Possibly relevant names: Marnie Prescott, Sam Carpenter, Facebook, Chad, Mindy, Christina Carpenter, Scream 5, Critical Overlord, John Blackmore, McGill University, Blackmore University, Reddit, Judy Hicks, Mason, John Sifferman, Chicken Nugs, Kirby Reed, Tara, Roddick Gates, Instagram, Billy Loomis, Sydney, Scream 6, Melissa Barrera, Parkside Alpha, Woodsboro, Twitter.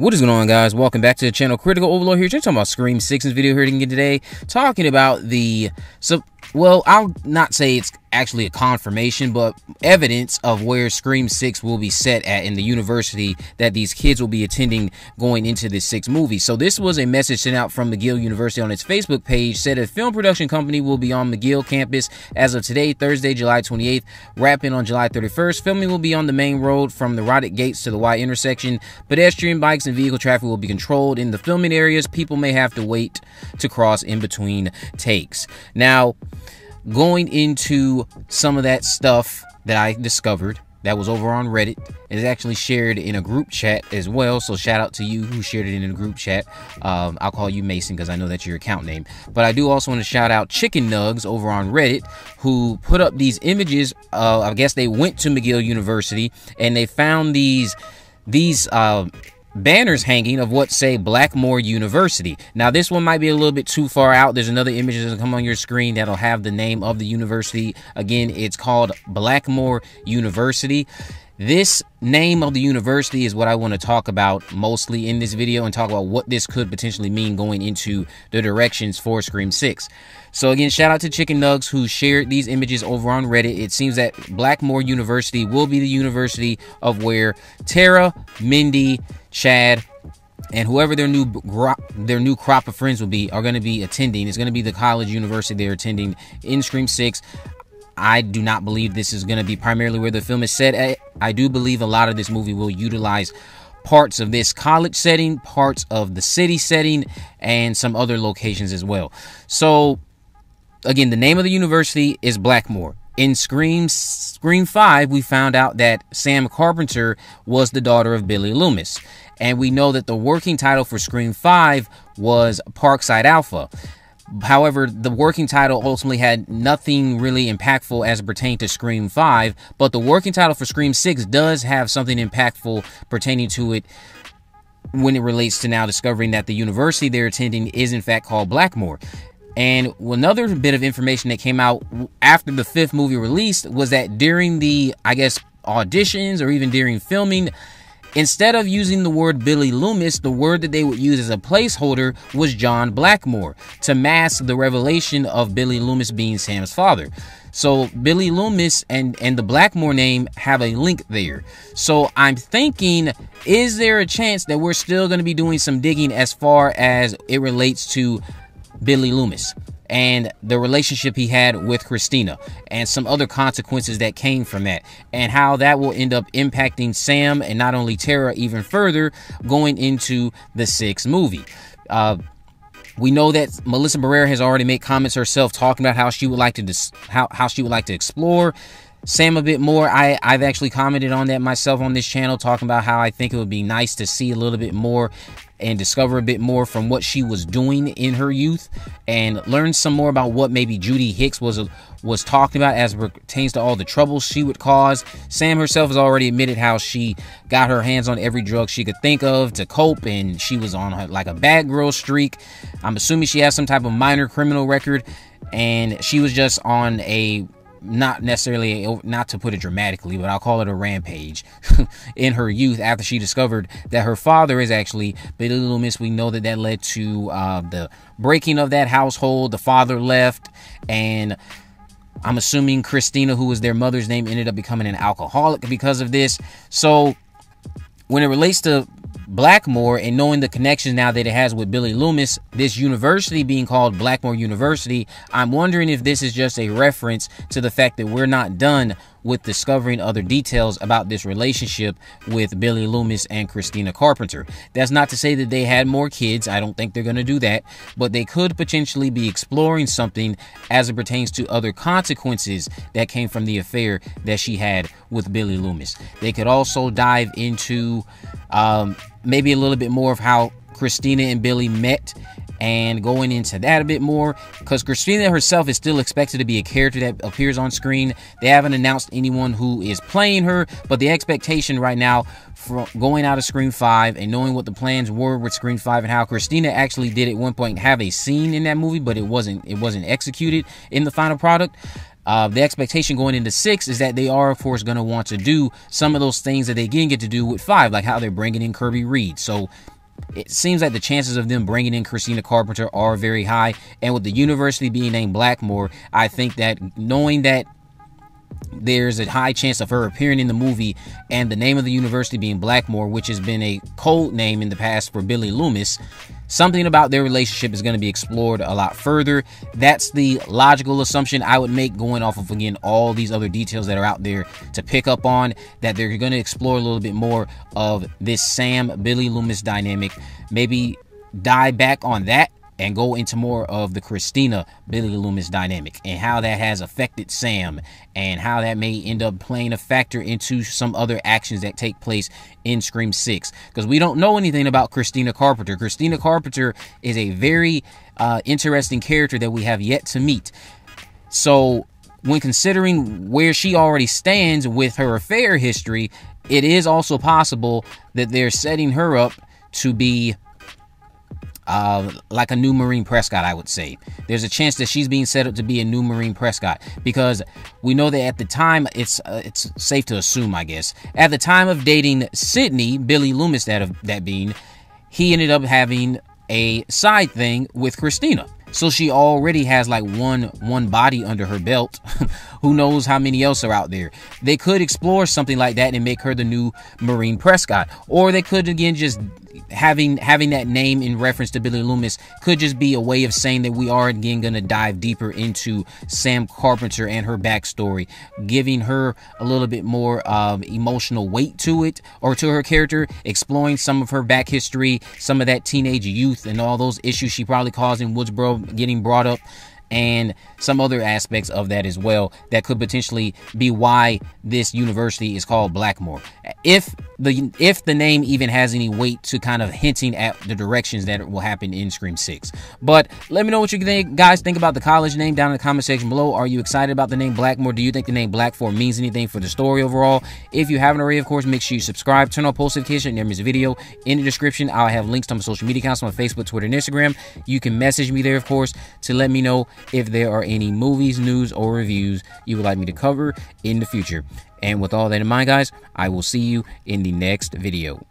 What is going on, guys? Welcome back to the channel. Critical Overlord here. You're talking about Scream 6 in this video here again today. Talking about the... well, I'll not say it's actually a confirmation, but evidence of where Scream 6 will be set at in the university that these kids will be attending going into this sixth movie. So this was a message sent out from McGill University on its Facebook page, said a film production company will be on McGill campus as of today, Thursday, July 28th, wrapping on July 31st. Filming will be on the main road from the Roddick Gates to the Y intersection. Pedestrian, bikes, and vehicle traffic will be controlled. In the filming areas, people may have to wait to cross in between takes. Now, going into some of that stuff that I discovered that was over on Reddit, it is actually shared in a group chat as well, so shout out to you who shared it in a group chat. I'll call you Mason because I know that's your account name, but I do also want to shout out Chicken Nugs over on Reddit, who put up these images. I guess they went to McGill University and they found these banners hanging of what say Blackmore University. Now this one might be a little bit too far out. There's another image that's gonna come on your screen that'll have the name of the university. Again, it's called Blackmore University. This name of the university is what I want to talk about mostly in this video and talk about what this could potentially mean going into the directions for Scream 6. So again, shout out to Chicken Nugs who shared these images over on Reddit. It seems that Blackmore University will be the university of where Tara, Mindy, Chad, and whoever their new crop of friends will be are going to be attending. It's going to be the college university they're attending in Scream 6. I do not believe this is going to be primarily where the film is set at. I do believe a lot of this movie will utilize parts of this college setting, parts of the city setting, and some other locations as well. So, again, the name of the university is Blackmore. In Scream 5, we found out that Sam Carpenter was the daughter of Billy Loomis. And we know that the working title for Scream 5 was Parkside Alpha. However, the working title ultimately had nothing really impactful as it pertained to Scream 5, but the working title for Scream 6 does have something impactful pertaining to it when it relates to now discovering that the university they're attending is in fact called Blackmore. And another bit of information that came out after the fifth movie released was that during the, I guess, auditions or even during filming, instead of using the word Billy Loomis, the word that they would use as a placeholder was John Blackmore to mask the revelation of Billy Loomis being Sam's father. So Billy Loomis and the Blackmore name have a link there. So I'm thinking, is there a chance that we're still going to be doing some digging as far as it relates to Billy Loomis and the relationship he had with Christina and some other consequences that came from that and how that will end up impacting Sam and not only Tara even further going into the sixth movie? We know that Melissa Barrera has already made comments herself talking about how she would like to explore Sam a bit more. I've actually commented on that myself on this channel, talking about how I think it would be nice to see a little bit more and discover a bit more from what she was doing in her youth and learn some more about what maybe Judy Hicks was talking about as it pertains to all the trouble she would cause. Sam herself has already admitted how she got her hands on every drug she could think of to cope, and she was on her, like, a bad girl streak. I'm assuming she has some type of minor criminal record, and she was just on a, not necessarily, not to put it dramatically, but I'll call it a rampage in her youth after she discovered that her father is actually Billy Loomis. We know that that led to the breaking of that household. The father left, and I'm assuming Christina, who was their mother's name, ended up becoming an alcoholic because of this. So when it relates to Blackmore and knowing the connection now that it has with Billy Loomis, this university being called Blackmore University, I'm wondering if this is just a reference to the fact that we're not done with discovering other details about this relationship with Billy Loomis and Christina Carpenter. That's not to say that they had more kids. I don't think they're going to do that, but they could potentially be exploring something as it pertains to other consequences that came from the affair that she had with Billy Loomis. They could also dive into maybe a little bit more of how Christina and Billy met and going into that a bit more, because Christina herself is still expected to be a character that appears on screen. They haven't announced anyone who is playing her, but the expectation right now from going out of Scream 5 and knowing what the plans were with Scream 5 and how Christina actually did at one point have a scene in that movie, but it wasn't executed in the final product. The expectation going into 6 is that they are, of course, going to want to do some of those things that they didn't get to do with 5, like how they're bringing in Kirby Reed. So it seems like the chances of them bringing in Christina Carpenter are very high. And with the university being named Blackmore, I think that knowing that there's a high chance of her appearing in the movie, and the name of the university being Blackmore, which has been a code name in the past for Billy Loomis, something about their relationship is going to be explored a lot further. That's the logical assumption I would make, going off of, again, all these other details that are out there to pick up on, that they're going to explore a little bit more of this Sam-Billy Loomis dynamic, maybe dive back on that and go into more of the Christina Billy Loomis dynamic and how that has affected Sam, and how that may end up playing a factor into some other actions that take place in Scream 6. Because we don't know anything about Christina Carpenter. Christina Carpenter is a very interesting character that we have yet to meet. So when considering where she already stands with her affair history, it is also possible that they're setting her up to be like a new Marnie Prescott, I would say. There's a chance that she's being set up to be a new Marnie Prescott, because we know that at the time, it's safe to assume, I guess, at the time of dating Sydney, Billy Loomis, that being, he ended up having a side thing with Christina. So she already has like one body under her belt. Who knows how many else are out there? They could explore something like that and make her the new Marnie Prescott. Or they could, again, just having that name in reference to Billy Loomis could just be a way of saying that we are, again, going to dive deeper into Sam Carpenter and her backstory, giving her a little bit more emotional weight to it, or to her character, exploring some of her back history, some of that teenage youth and all those issues she probably caused in Woodsboro getting brought up, and some other aspects of that as well. That could potentially be why this university is called Blackmore, if the name even has any weight to kind of hinting at the directions that it will happen in Scream 6. But let me know what you guys think about the college name down in the comment section below. Are you excited about the name Blackmore? Do you think the name Blackmore means anything for the story overall? If you haven't already, of course, make sure you subscribe, turn on post notifications, and there's a video in the description. I'll have links to my social media accounts on Facebook, Twitter, and Instagram. You can message me there, of course, to let me know if there are any movies, news, or reviews you would like me to cover in the future. And with all that in mind, guys, I will see you in the next video.